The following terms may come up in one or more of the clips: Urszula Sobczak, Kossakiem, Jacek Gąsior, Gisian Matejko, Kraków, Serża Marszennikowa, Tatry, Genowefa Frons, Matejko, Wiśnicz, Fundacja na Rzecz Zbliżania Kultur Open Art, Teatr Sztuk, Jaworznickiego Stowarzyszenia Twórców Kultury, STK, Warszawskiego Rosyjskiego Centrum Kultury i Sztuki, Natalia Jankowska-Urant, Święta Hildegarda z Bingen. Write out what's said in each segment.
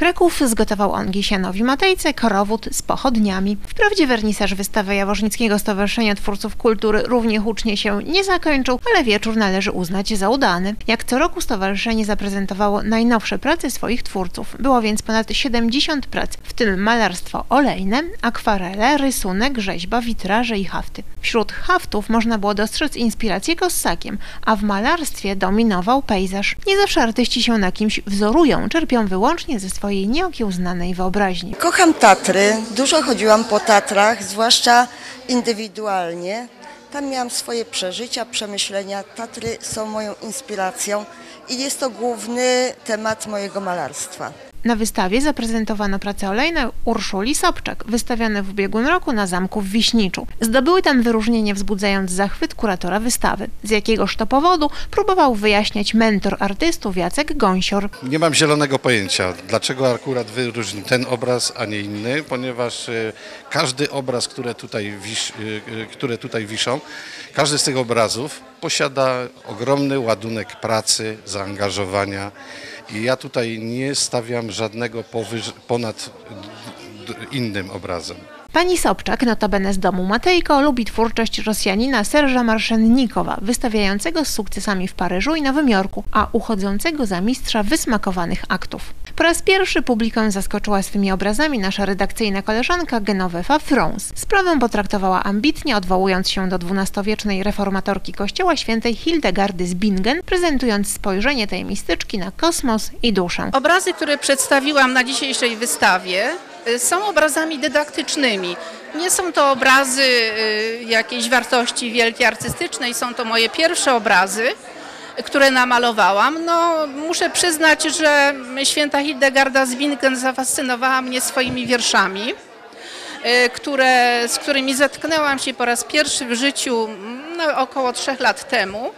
Kraków zgotował on Gisianowi Matejce korowód z pochodniami. Wprawdzie wernisaż wystawy Jaworznickiego Stowarzyszenia Twórców Kultury równie hucznie się nie zakończył, ale wieczór należy uznać za udany. Jak co roku stowarzyszenie zaprezentowało najnowsze prace swoich twórców. Było więc ponad 70 prac, w tym malarstwo olejne, akwarele, rysunek, rzeźba, witraże i hafty. Wśród haftów można było dostrzec inspirację Kossakiem, a w malarstwie dominował pejzaż. Nie zawsze artyści się na kimś wzorują, czerpią wyłącznie ze swojej nieokiełznanej wyobraźni. Kocham Tatry, dużo chodziłam po Tatrach, zwłaszcza indywidualnie. Tam miałam swoje przeżycia, przemyślenia. Tatry są moją inspiracją i jest to główny temat mojego malarstwa. Na wystawie zaprezentowano prace olejne Urszuli Sobczak, wystawiane w ubiegłym roku na zamku w Wiśniczu. Zdobyły tam wyróżnienie, wzbudzając zachwyt kuratora wystawy. Z jakiegoż to powodu próbował wyjaśniać mentor artystów Jacek Gąsior. Nie mam zielonego pojęcia, dlaczego akurat wyróżnił ten obraz, a nie inny, ponieważ każdy obraz, które tutaj wiszą, każdy z tych obrazów posiada ogromny ładunek pracy, zaangażowania. I ja tutaj nie stawiam żadnego ponad innym obrazem. Pani Sobczak, notabene z domu Matejko, lubi twórczość Rosjanina Serża Marszennikowa, wystawiającego z sukcesami w Paryżu i Nowym Jorku, a uchodzącego za mistrza wysmakowanych aktów. Po raz pierwszy publikum zaskoczyła swymi obrazami nasza redakcyjna koleżanka Genowefa Frons. Sprawę potraktowała ambitnie, odwołując się do XII-wiecznej reformatorki kościoła Świętej Hildegardy z Bingen, prezentując spojrzenie tej mistyczki na kosmos i duszę. Obrazy, które przedstawiłam na dzisiejszej wystawie, są obrazami dydaktycznymi. Nie są to obrazy jakiejś wartości wielkiej artystycznej, są to moje pierwsze obrazy, które namalowałam. No, muszę przyznać, że Święta Hildegarda z Bingen zafascynowała mnie swoimi wierszami, z którymi zetknęłam się po raz pierwszy w życiu około 3 lat temu.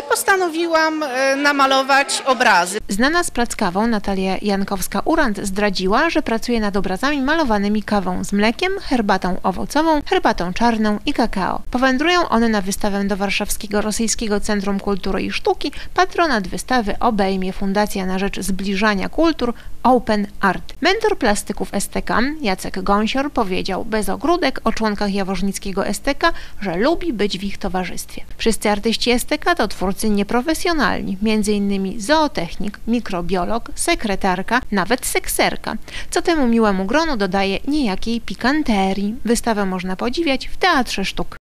I postanowiłam namalować obrazy. Znana z prac kawą Natalia Jankowska-Urant zdradziła, że pracuje nad obrazami malowanymi kawą z mlekiem, herbatą owocową, herbatą czarną i kakao. Powędrują one na wystawę do Warszawskiego Rosyjskiego Centrum Kultury i Sztuki. Patronat wystawy obejmie Fundacja na Rzecz Zbliżania Kultur Open Art. Mentor plastyków STK Jacek Gąsior powiedział bez ogródek o członkach jaworznickiego STK, że lubi być w ich towarzystwie. Wszyscy artyści STK to twórcy nieprofesjonalni, m.in. zootechnik, mikrobiolog, sekretarka, nawet sekserka, co temu miłemu gronu dodaje niejakiej pikanterii. Wystawę można podziwiać w Teatrze Sztuk.